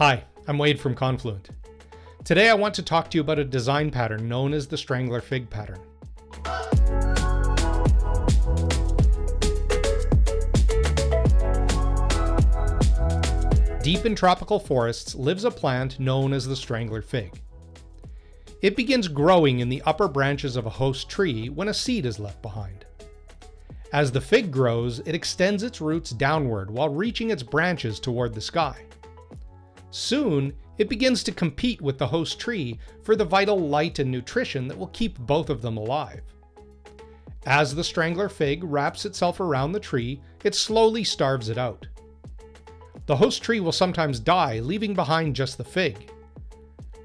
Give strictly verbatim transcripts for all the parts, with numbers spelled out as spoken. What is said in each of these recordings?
Hi, I'm Wade from Confluent. Today I want to talk to you about a design pattern known as the Strangler Fig Pattern. Deep in tropical forests lives a plant known as the Strangler Fig. It begins growing in the upper branches of a host tree when a seed is left behind. As the fig grows, it extends its roots downward while reaching its branches toward the sky. Soon, it begins to compete with the host tree for the vital light and nutrition that will keep both of them alive. As the strangler fig wraps itself around the tree, it slowly starves it out. The host tree will sometimes die, leaving behind just the fig.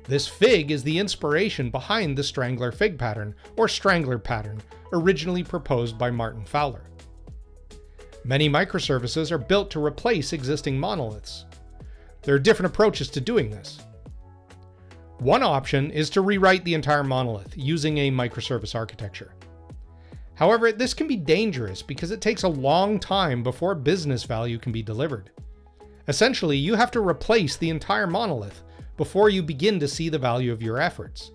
This fig is the inspiration behind the strangler fig pattern, or strangler pattern, originally proposed by Martin Fowler. Many microservices are built to replace existing monoliths. There are different approaches to doing this. One option is to rewrite the entire monolith using a microservice architecture. However, this can be dangerous because it takes a long time before business value can be delivered. Essentially, you have to replace the entire monolith before you begin to see the value of your efforts.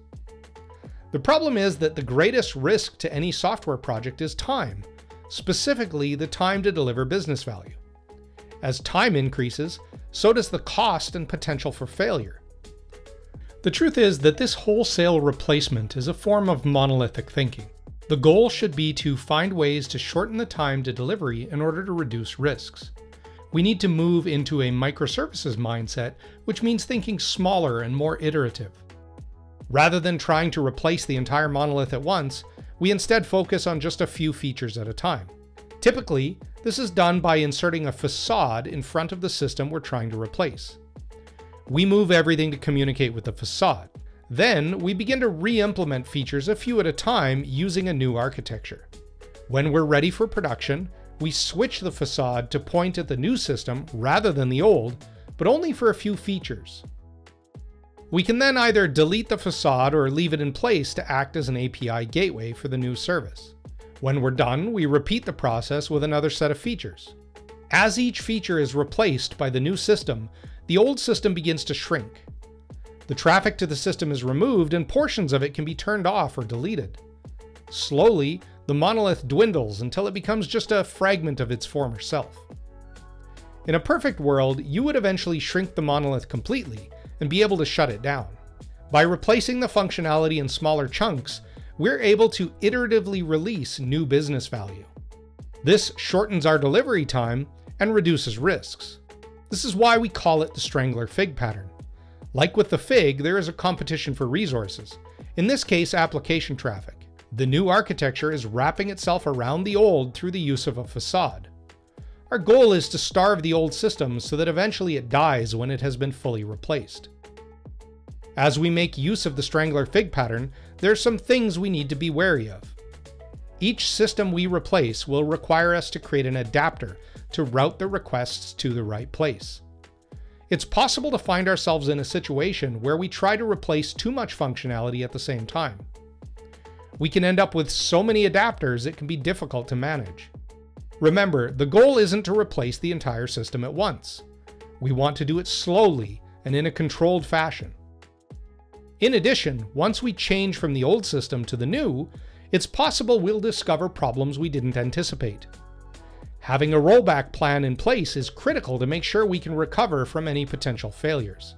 The problem is that the greatest risk to any software project is time, specifically the time to deliver business value. As time increases, so does the cost and potential for failure. The truth is that this wholesale replacement is a form of monolithic thinking. The goal should be to find ways to shorten the time to delivery in order to reduce risks. We need to move into a microservices mindset, which means thinking smaller and more iterative. Rather than trying to replace the entire monolith at once, we instead focus on just a few features at a time. Typically, this is done by inserting a facade in front of the system we're trying to replace. We move everything to communicate with the facade. Then, we begin to re-implement features a few at a time using a new architecture. When we're ready for production, we switch the facade to point at the new system rather than the old, but only for a few features. We can then either delete the facade or leave it in place to act as an A P I gateway for the new service. When we're done, we repeat the process with another set of features. As each feature is replaced by the new system, the old system begins to shrink. The traffic to the system is removed and portions of it can be turned off or deleted. Slowly, the monolith dwindles until it becomes just a fragment of its former self. In a perfect world, you would eventually shrink the monolith completely and be able to shut it down. By replacing the functionality in smaller chunks, we're able to iteratively release new business value. This shortens our delivery time and reduces risks. This is why we call it the strangler fig pattern. Like with the fig, there is a competition for resources, in this case application traffic. The new architecture is wrapping itself around the old through the use of a facade. Our goal is to starve the old system so that eventually it dies when it has been fully replaced. As we make use of the strangler fig pattern, there are some things we need to be wary of. Each system we replace will require us to create an adapter to route the requests to the right place. It's possible to find ourselves in a situation where we try to replace too much functionality at the same time. We can end up with so many adapters it can be difficult to manage. Remember, the goal isn't to replace the entire system at once. We want to do it slowly and in a controlled fashion. In addition, once we change from the old system to the new, it's possible we'll discover problems we didn't anticipate. Having a rollback plan in place is critical to make sure we can recover from any potential failures.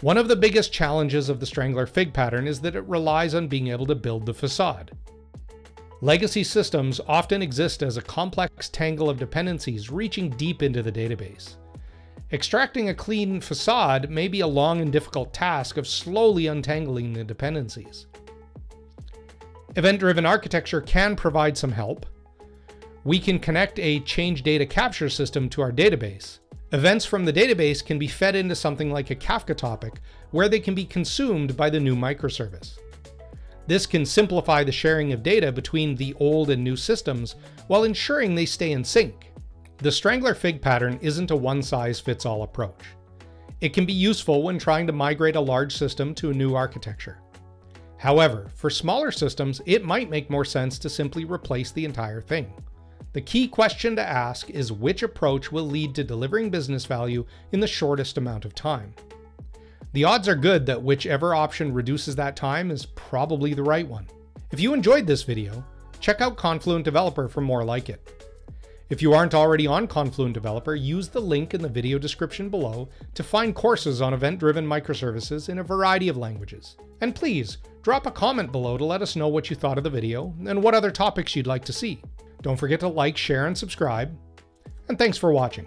One of the biggest challenges of the strangler fig pattern is that it relies on being able to build the facade. Legacy systems often exist as a complex tangle of dependencies reaching deep into the database. Extracting a clean facade may be a long and difficult task of slowly untangling the dependencies. Event-driven architecture can provide some help. We can connect a change data capture system to our database. Events from the database can be fed into something like a Kafka topic, where they can be consumed by the new microservice. This can simplify the sharing of data between the old and new systems while ensuring they stay in sync. The strangler fig pattern isn't a one-size-fits-all approach. It can be useful when trying to migrate a large system to a new architecture. However, for smaller systems, it might make more sense to simply replace the entire thing. The key question to ask is which approach will lead to delivering business value in the shortest amount of time. The odds are good that whichever option reduces that time is probably the right one. If you enjoyed this video, check out Confluent Developer for more like it. If you aren't already on Confluent Developer, use the link in the video description below to find courses on event-driven microservices in a variety of languages. And please, drop a comment below to let us know what you thought of the video and what other topics you'd like to see. Don't forget to like, share, and subscribe. And thanks for watching.